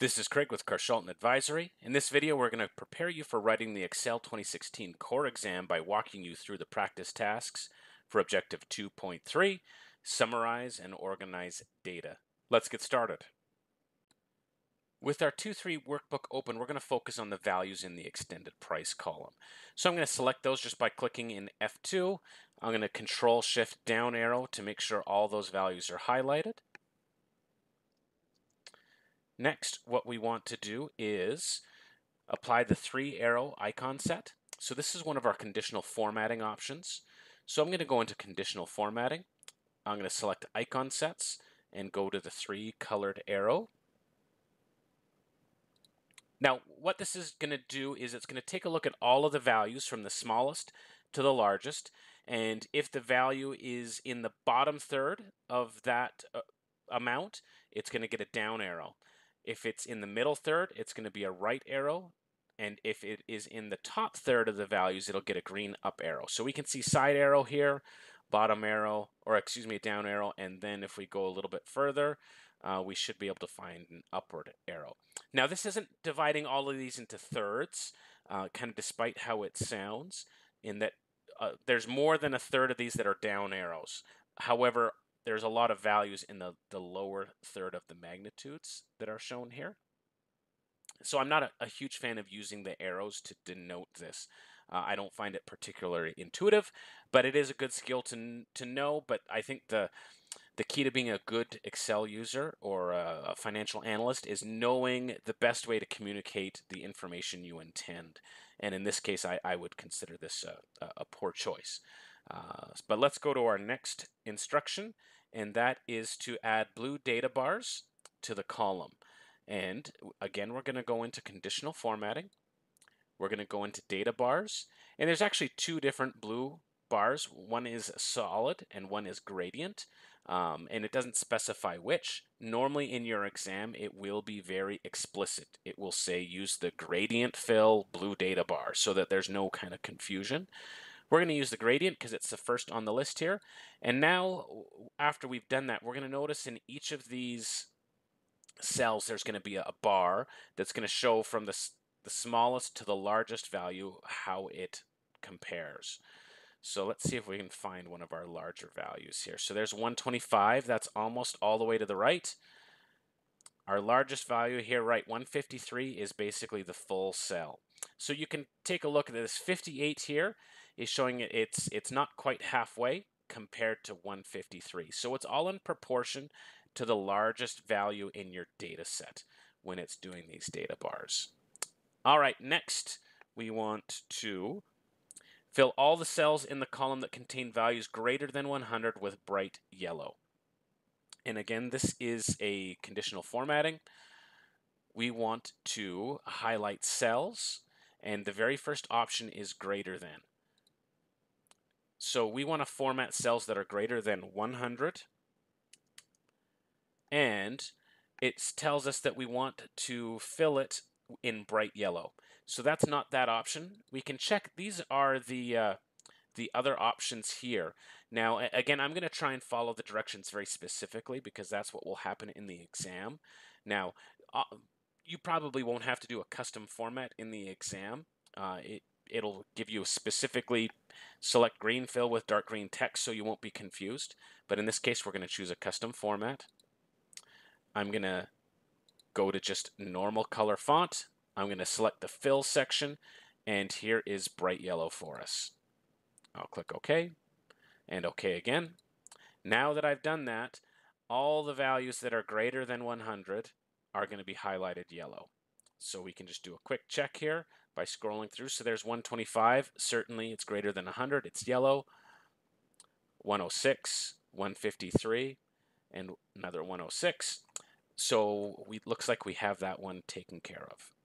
This is Craig with Carshalton Advisory. In this video, we're going to prepare you for writing the Excel 2016 core exam by walking you through the practice tasks for Objective 2.3, summarize and organize data. Let's get started. With our 2.3 workbook open, we're going to focus on the values in the extended price column. So I'm going to select those just by clicking in F2. I'm going to Control Shift down arrow to make sure all those values are highlighted. Next, what we want to do is apply the three arrow icon set. So this is one of our conditional formatting options. So I'm going to go into conditional formatting. I'm going to select icon sets and go to the three colored arrow. Now, what this is going to do is it's going to take a look at all of the values from the smallest to the largest. And if the value is in the bottom third of that amount, it's going to get a down arrow. If it's in the middle third, it's going to be a right arrow. And if it is in the top third of the values, it'll get a green up arrow. So we can see side arrow here, bottom arrow, or excuse me, down arrow. And then if we go a little bit further, we should be able to find an upward arrow. Now, this isn't dividing all of these into thirds, kind of despite how it sounds, in that there's more than a third of these that are down arrows. However, there's a lot of values in the lower third of the magnitudes that are shown here. So I'm not a huge fan of using the arrows to denote this. I don't find it particularly intuitive, but it is a good skill to know. But I think the key to being a good Excel user or a financial analyst is knowing the best way to communicate the information you intend. And in this case, I would consider this a poor choice. But let's go to our next instruction, and that is to add blue data bars to the column. And again, we're going to go into conditional formatting. We're going to go into data bars, and there's actually two different blue bars. One is solid and one is gradient, and it doesn't specify which. Normally in your exam, it will be very explicit. It will say use the gradient fill blue data bar so that there's no kind of confusion. We're going to use the gradient because it's the first on the list here. And now, after we've done that, we're going to notice in each of these cells, there's going to be a bar that's going to show from the smallest to the largest value how it compares. So let's see if we can find one of our larger values here. So there's 125. That's almost all the way to the right. Our largest value here, right, 153, is basically the full cell. So you can take a look at this 58 here. Is showing it's not quite halfway compared to 153. So it's all in proportion to the largest value in your data set when it's doing these data bars. All right, next we want to fill all the cells in the column that contain values greater than 100 with bright yellow. And again, this is a conditional formatting. We want to highlight cells, and the very first option is greater than. So we want to format cells that are greater than 100, and it tells us that we want to fill it in bright yellow. So that's not that option. We can check. These are the other options here. Now, again, I'm going to try and follow the directions very specifically because that's what will happen in the exam. Now, you probably won't have to do a custom format in the exam. It'll give you specifically select green fill with dark green text so you won't be confused. But in this case, we're going to choose a custom format. I'm going to go to just normal color font. I'm going to select the fill section, and here is bright yellow for us. I'll click OK and OK again. Now that I've done that, all the values that are greater than 100 are going to be highlighted yellow. So we can just do a quick check here by scrolling through. So there's 125. Certainly it's greater than 100. It's yellow. 106, 153, and another 106. So it looks like we have that one taken care of.